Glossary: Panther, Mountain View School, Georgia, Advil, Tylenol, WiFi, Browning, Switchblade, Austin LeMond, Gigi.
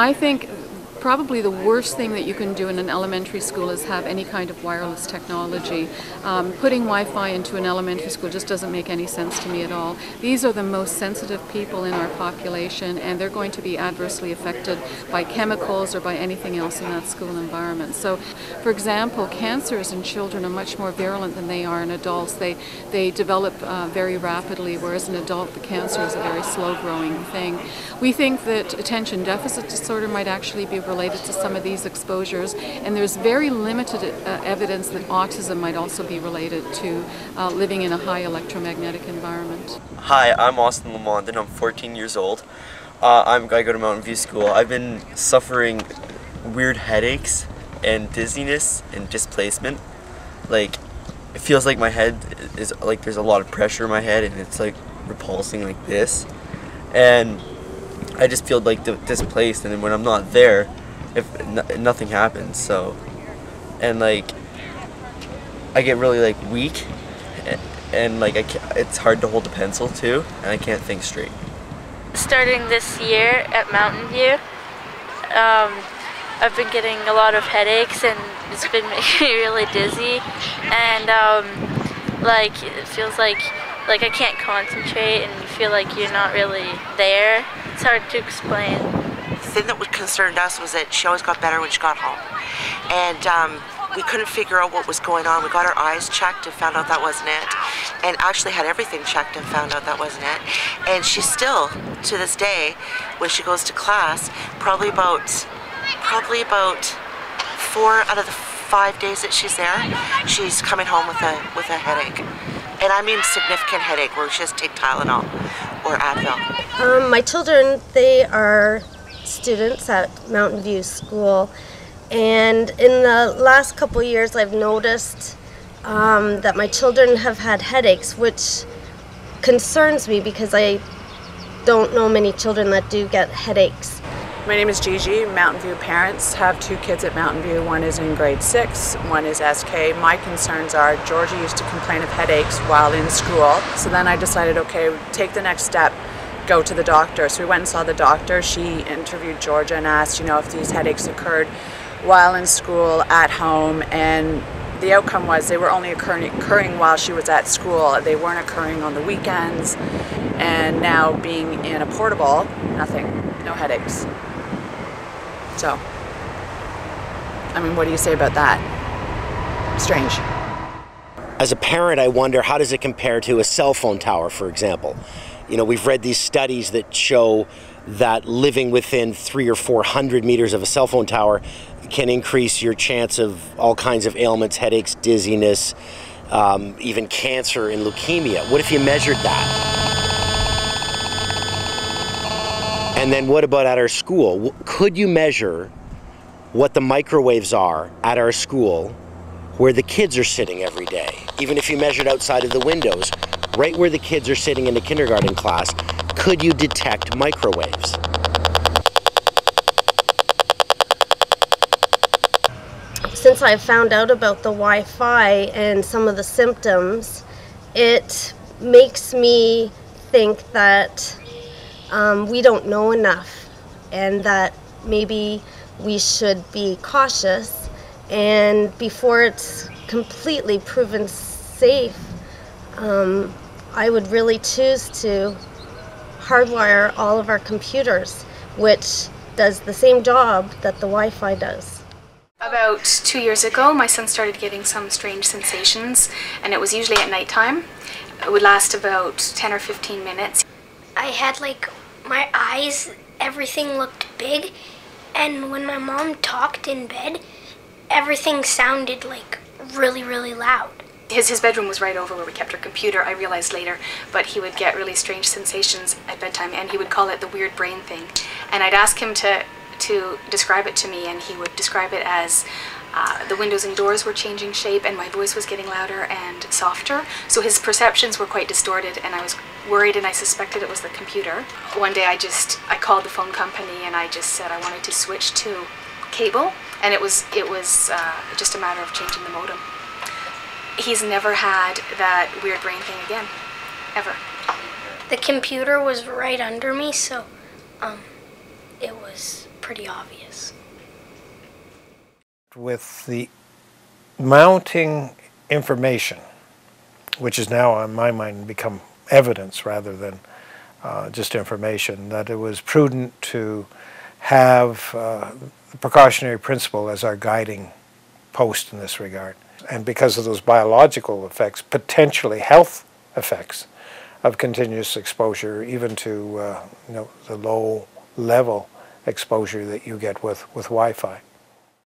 I think probably the worst thing that you can do in an elementary school is have any kind of wireless technology. Putting Wi-Fi into an elementary school just doesn't make any sense to me at all. These are the most sensitive people in our population, and they're going to be adversely affected by chemicals or by anything else in that school environment. So, for example, cancers in children are much more virulent than they are in adults. They develop very rapidly, whereas an adult, the cancer is a very slow-growing thing. We think that attention deficit disorder might actually be related to some of these exposures, and there's very limited evidence that autism might also be related to living in a high electromagnetic environment. Hi, I'm Austin LeMond and I'm 14 years old. I go to Mountain View School. I've been suffering weird headaches and dizziness and displacement. Like, it feels like my head is like there's a lot of pressure in my head and it's like repulsing like this, and I just feel like displaced, and then when I'm not there, if nothing happens. So, and like I get really like weak, and like it's hard to hold a pencil too, and I can't think straight. Starting this year at Mountain View, I've been getting a lot of headaches, and it's been making me really dizzy, and like it feels like I can't concentrate, and you feel like you're not really there. It's hard to explain. The thing that concerned us was that she always got better when she got home, and we couldn't figure out what was going on. We got her eyes checked and found out that wasn't it, and actually had everything checked and found out that wasn't it. And she still, to this day, when she goes to class, probably about 4 out of the 5 days that she's there, she's coming home with a headache, and I mean significant headache where she has to take Tylenol or Advil. My children, they are students at Mountain View School, and in the last couple years I've noticed that my children have had headaches, which concerns me because I don't know many children that do get headaches. My name is Gigi. Mountain View parents have 2 kids at Mountain View. One is in grade 6, one is SK. My concerns are Georgia used to complain of headaches while in school, so then I decided, okay, take the next step, go to the doctor. So we went and saw the doctor. She interviewed Georgia and asked, you know, if these headaches occurred while in school, at home, and the outcome was they were only occurring while she was at school. They weren't occurring on the weekends, and now being in a portable, nothing, no headaches. So, I mean, what do you say about that? Strange. As a parent, I wonder, how does it compare to a cell phone tower, for example? You know, we've read these studies that show that living within 300 or 400 meters of a cell phone tower can increase your chance of all kinds of ailments, headaches, dizziness, even cancer and leukemia. What if you measured that? And then what about at our school? Could you measure what the microwaves are at our school where the kids are sitting every day? Even if you measured outside of the windows, right where the kids are sitting in the kindergarten class, could you detect microwaves? Since I found out about the Wi-Fi and some of the symptoms, it makes me think that we don't know enough, and that maybe we should be cautious, and before it's completely proven safe, I would really choose to hardwire all of our computers, which does the same job that the Wi-Fi does. About 2 years ago, my son started getting some strange sensations, and it was usually at nighttime. It would last about 10 or 15 minutes. I had like my eyes, everything looked big, and when my mom talked in bed, everything sounded like really, really loud. His bedroom was right over where we kept our computer, I realized later, but he would get really strange sensations at bedtime, and he would call it the weird brain thing. And I'd ask him to describe it to me, and he would describe it as the windows and doors were changing shape, and my voice was getting louder and softer. So his perceptions were quite distorted, and I was worried, and I suspected it was the computer. One day I called the phone company, and I just said I wanted to switch to cable, and it was just a matter of changing the modem. He's never had that weird brain thing again, ever. The computer was right under me, so it was pretty obvious. With the mounting information, which is now on my mind become evidence rather than just information, that it was prudent to have the precautionary principle as our guiding post in this regard. And because of those biological effects, potentially health effects of continuous exposure, even to the low level exposure that you get with Wi-Fi.